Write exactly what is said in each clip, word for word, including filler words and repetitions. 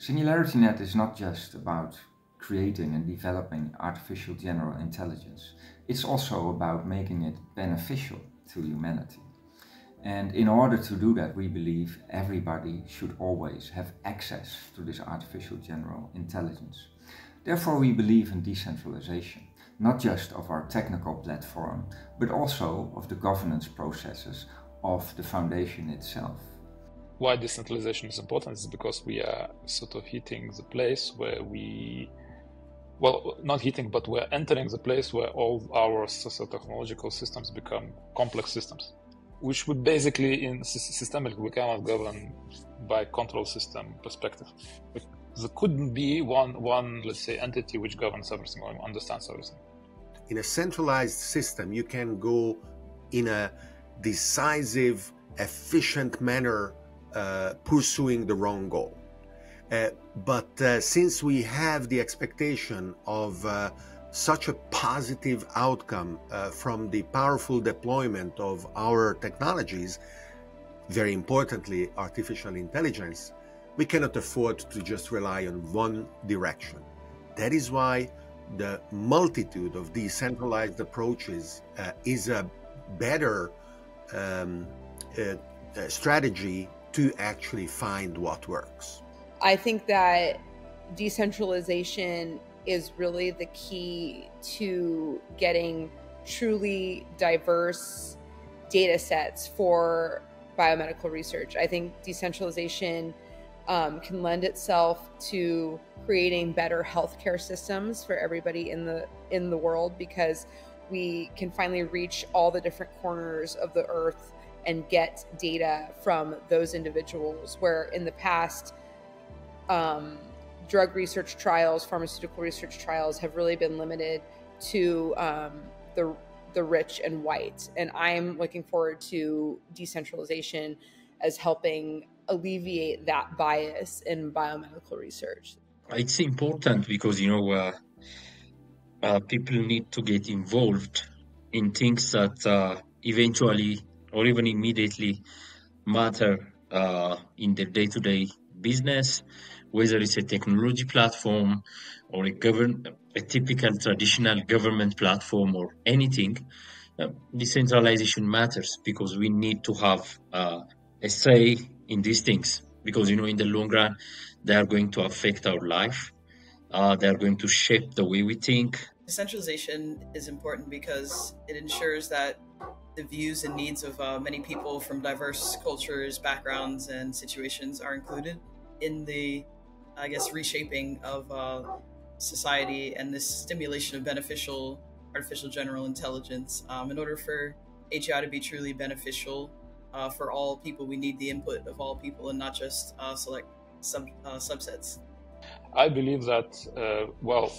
SingularityNET is not just about creating and developing artificial general intelligence. It's also about making it beneficial to humanity. And in order to do that, we believe everybody should always have access to this artificial general intelligence. Therefore, we believe in decentralization, not just of our technical platform, but also of the governance processes of the foundation itself. Why decentralization is important is because we are sort of hitting the place where we, well, not hitting, but we're entering the place where all our socio-technological systems become complex systems, which would basically in systemic we cannot govern by control system perspective. But there couldn't be one, one, let's say, entity which governs everything or understands everything. In a centralized system, you can go in a decisive, efficient manner uh, pursuing the wrong goal. Uh, but uh, since we have the expectation of uh, such a positive outcome uh, from the powerful deployment of our technologies, very importantly, artificial intelligence, we cannot afford to just rely on one direction. That is why the multitude of decentralized approaches uh, is a better um, uh, uh, strategy to actually find what works. I think that decentralization is really the key to getting truly diverse data sets for biomedical research. I think decentralization um, can lend itself to creating better healthcare systems for everybody in the in the world, because we can finally reach all the different corners of the earth and get data from those individuals, where in the past um, drug research trials, pharmaceutical research trials have really been limited to um, the, the rich and white. And I'm looking forward to decentralization as helping alleviate that bias in biomedical research. It's important because, you know, uh, uh, people need to get involved in things that uh, eventually or even immediately matter uh, in their day-to-day business, whether it's a technology platform or a, govern a typical traditional government platform or anything. Uh, decentralization matters because we need to have uh, a say in these things, because, you know, in the long run, they are going to affect our life. Uh, they are going to shape the way we think. Decentralization is important because it ensures that the views and needs of uh, many people from diverse cultures, backgrounds, and situations are included in the, I guess, reshaping of uh, society and this stimulation of beneficial artificial general intelligence. Um, in order for A G I to be truly beneficial uh, for all people, we need the input of all people and not just uh, select sub uh, subsets. I believe that, uh, well,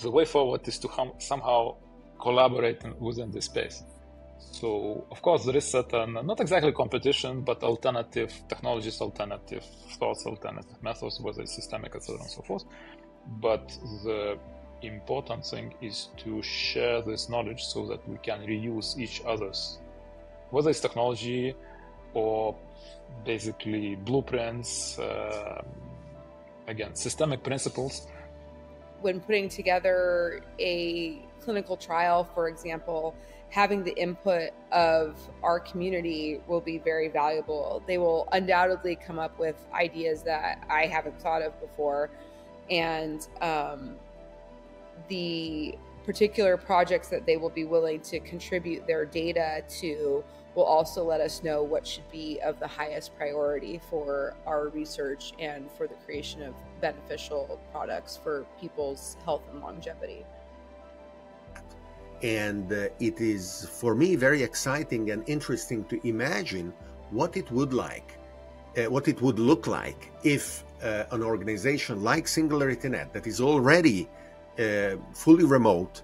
the way forward is to somehow collaborate within this space. So, of course, there is certain, not exactly competition, but alternative technologies, alternative thoughts, alternative methods, whether it's systemic, et cetera, and so forth. But the important thing is to share this knowledge so that we can reuse each other's, whether it's technology or basically blueprints, uh, again, systemic principles. When putting together a clinical trial, for example, having the input of our community will be very valuable. They will undoubtedly come up with ideas that I haven't thought of before. And um, the particular projects that they will be willing to contribute their data to will also let us know what should be of the highest priority for our research and for the creation of beneficial products for people's health and longevity. And uh, it is, for me, very exciting and interesting to imagine what it would like, uh, what it would look like if uh, an organization like SingularityNet, that is already uh, fully remote,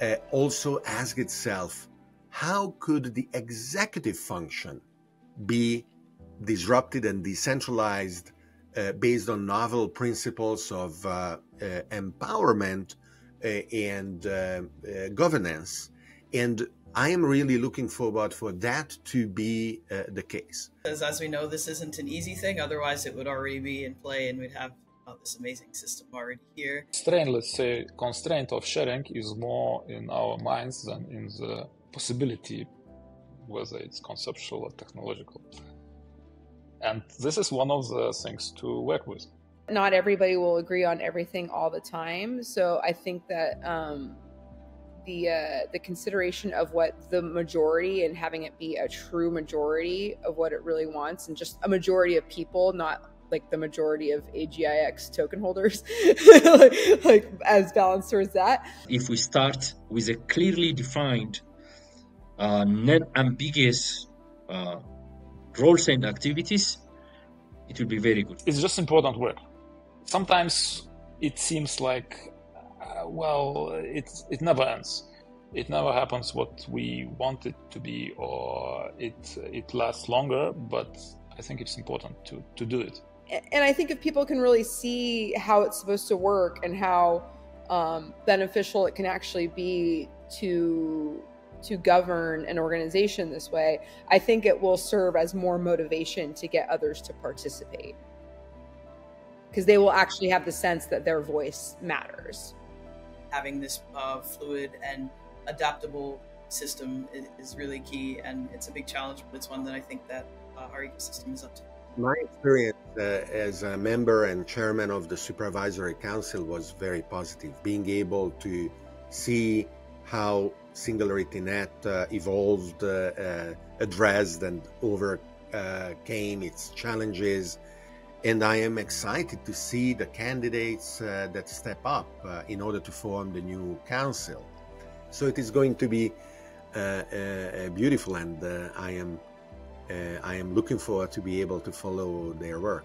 uh, also asked itself, how could the executive function be disrupted and decentralized uh, based on novel principles of uh, uh, empowerment Uh, and uh, uh, governance, and I am really looking forward for that to be uh, the case. As, as we know, this isn't an easy thing. Otherwise, it would already be in play and we'd have oh, this amazing system already here. Constraint, let's say, constraint of sharing is more in our minds than in the possibility, whether it's conceptual or technological. And this is one of the things to work with. Not everybody will agree on everything all the time. So I think that um, the uh, the consideration of what the majority and having it be a true majority of what it really wants, and just a majority of people, not like the majority of A G I X token holders, like, like as balanced towards that. If we start with a clearly defined, uh, non-ambiguous uh, roles and activities, it will be very good. It's just important work. Sometimes it seems like, uh, well, it's, it never ends. It never happens what we want it to be, or it, it lasts longer, but I think it's important to, to do it. And I think if people can really see how it's supposed to work and how um, beneficial it can actually be to to govern an organization this way, I think it will serve as more motivation to get others to participate, because they will actually have the sense that their voice matters. Having this uh, fluid and adaptable system is, is really key, and it's a big challenge, but it's one that I think that uh, our ecosystem is up to. My experience uh, as a member and chairman of the Supervisory Council was very positive. Being able to see how SingularityNet uh, evolved, uh, uh, addressed and overcame uh, its challenges. And I am excited to see the candidates uh, that step up uh, in order to form the new council. So it is going to be uh, uh, beautiful, and uh, I am, uh, I am looking forward to be able to follow their work.